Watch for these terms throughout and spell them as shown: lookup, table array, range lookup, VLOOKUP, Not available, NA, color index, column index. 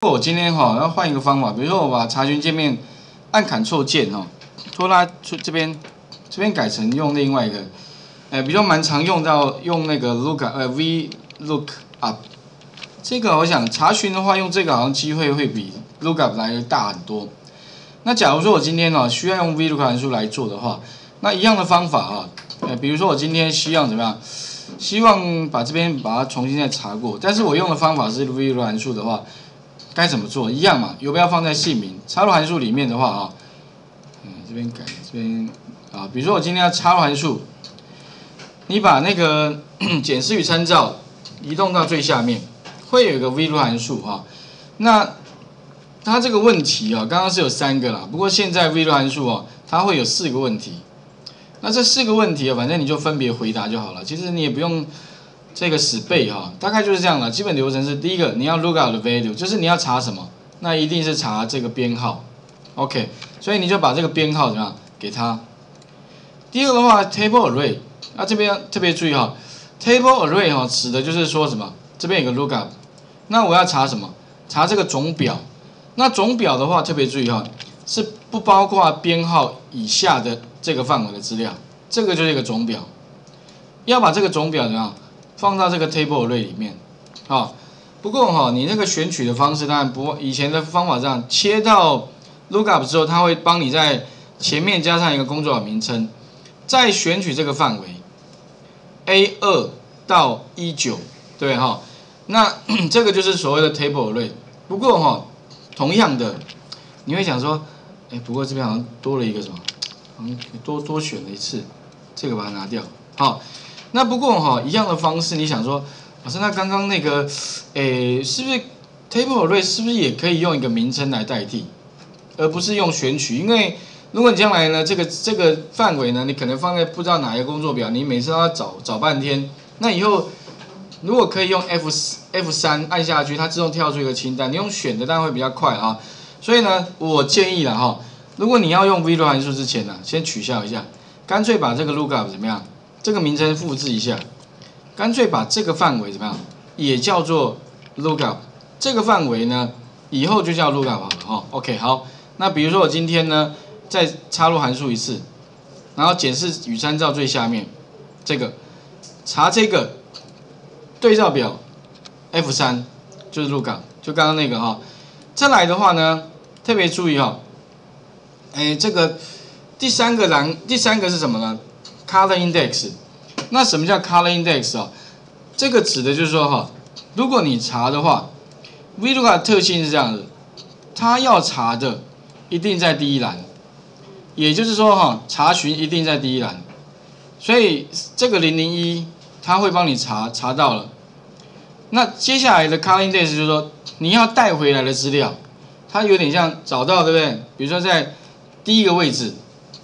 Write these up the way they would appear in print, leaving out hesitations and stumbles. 如果我今天要换一个方法，比如说我把查询界面按 Ctrl 键拖拉出这边改成用另外一个，比较蛮常用到用那个 VLOOKUP 这个，我想查询的话用这个好像机会会比 lookup 来的大很多。那假如说我今天需要用 VLOOKUP 函数来做的话，那一样的方法比如说我今天希望怎么样？希望把这边把它重新再查过，但是我用的方法是 VLOOKUP 函数的话。 该怎么做？一样嘛，游标放在姓名，插入函数里面的话这边改这边比如说我今天要插入函数，你把那个检视与参照移动到最下面，会有一个 VLOOKUP 函数那它这个问题刚刚是有三个啦，不过现在 VLOOKUP 函数它会有四个问题，那这四个问题反正你就分别回答就好了，其实你也不用。 这个死背大概就是这样了。基本流程是第一个，你要 lookup 的 value， 就是你要查什么，那一定是查这个编号 ，OK， 所以你就把这个编号怎么样给它。第二个的话 ，table array， 这边要特别注意，table array 指的就是说什么，这边有个 lookup， 那我要查什么？查这个总表。那总表的话特别注意是不包括编号以下的这个范围的资料，这个就是一个总表，要把这个总表怎么样？ 放到这个 table array 里面，不过你那个选取的方式当然不，以前的方法这样，切到 lookup 之后，它会帮你在前面加上一个工作表名称，再选取这个范围 A2 到 E9， 对那这个就是所谓的 table array。不过同样的，你会想说，不过这边好像多了一个什么，多选了一次，这个把它拿掉，那不过一样的方式，你想说，老师，那刚刚那个，是不是 table array 是不是也可以用一个名称来代替，而不是用选取？因为如果你将来呢，这个范围呢，你可能放在不知道哪一个工作表，你每次都要找半天。那以后如果可以用 F3按下去，它自动跳出一个清单，你用选的当然会比较快所以呢，我建议了如果你要用 VLOOKUP 函数之前呢，先取消一下，干脆把这个 lookup 怎么样？ 这个名称复制一下，干脆把这个范围怎么样，也叫做 lookup。这个范围呢，以后就叫 lookup 好了OK， 好，那比如说我今天呢，再插入函数一次，然后检视与参照最下面这个，查这个对照表 F3 就是 lookup， 就刚刚那个再来的话呢，特别注意这个第三个栏，第三个是什么呢？ color index， 那什么叫 color index 这个指的就是说如果你查的话 ，VLOOKUP 的特性是这样的，它要查的一定在第一栏，也就是说查询一定在第一栏，所以这个001它会帮你查到了。那接下来的 color index 就是说你要带回来的资料，它有点像找到对不对？比如说在第一个位置，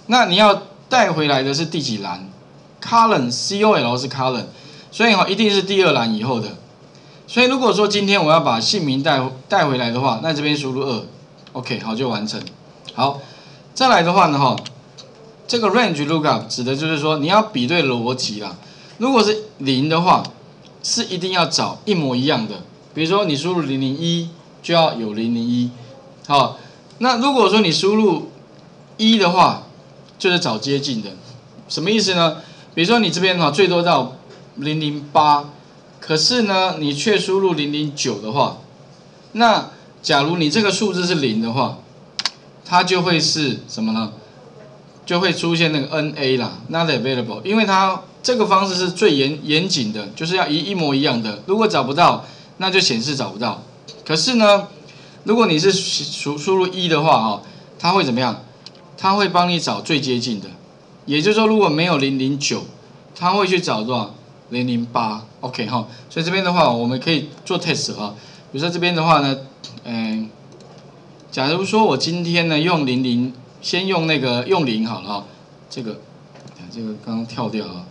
那你要。 带回来的是第几栏 ？column，C-O-L 是 column， 所以一定是第二栏以后的。所以如果说今天我要把姓名带回来的话，那这边输入2 ，OK， 好就完成。好，再来的话呢这个 range lookup 指的就是说你要比对逻辑啦。如果是0的话，是一定要找一模一样的。比如说你输入001就要有001，那如果说你输入1的话。 就是找接近的，什么意思呢？比如说你这边最多到008，可是呢你却输入009的话，那假如你这个数字是0的话，它就会是什么呢？就会出现那个 NA 啦 ，Not available， 因为它这个方式是最严谨的，就是要一模一样的。如果找不到，那就显示找不到。可是呢，如果你是输入1的话它会怎么样？ 它会帮你找最接近的，也就是说，如果没有009，它会去找多少008 ，OK 所以这边的话，我们可以做 test 比如说这边的话呢，假如说我今天呢用00，先用那个用0好了这个刚刚跳掉了，